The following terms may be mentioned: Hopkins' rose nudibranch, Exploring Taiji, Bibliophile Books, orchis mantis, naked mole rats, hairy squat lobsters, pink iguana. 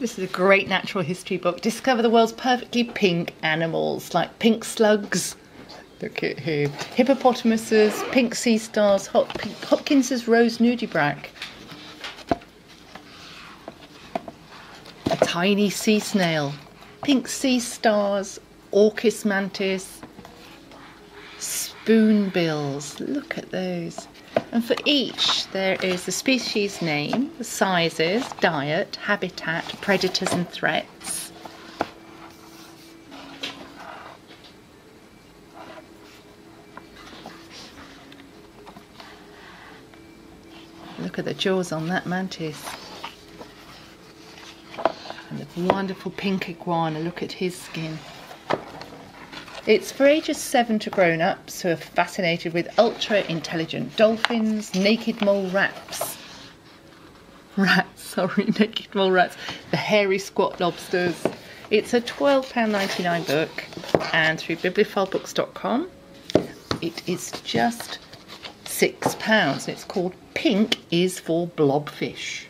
This is a great natural history book. Discover the world's perfectly pink animals, like pink slugs. Look at him. Hippopotamuses, pink sea stars, Hopkins' rose nudibranch. A tiny sea snail, pink sea stars, orchis mantis, spoonbills. Look at those. And for each there is the species name, the sizes, diet, habitat, predators and threats. Look at the jaws on that mantis. And the wonderful pink iguana, look at his skin. It's for ages 7 to grown-ups who are fascinated with ultra-intelligent dolphins, naked mole rats. Naked mole rats. The hairy squat lobsters. It's a £12.99 book, and through bibliophilebooks.com it is just £6, and it's called Pink is for Blobfish.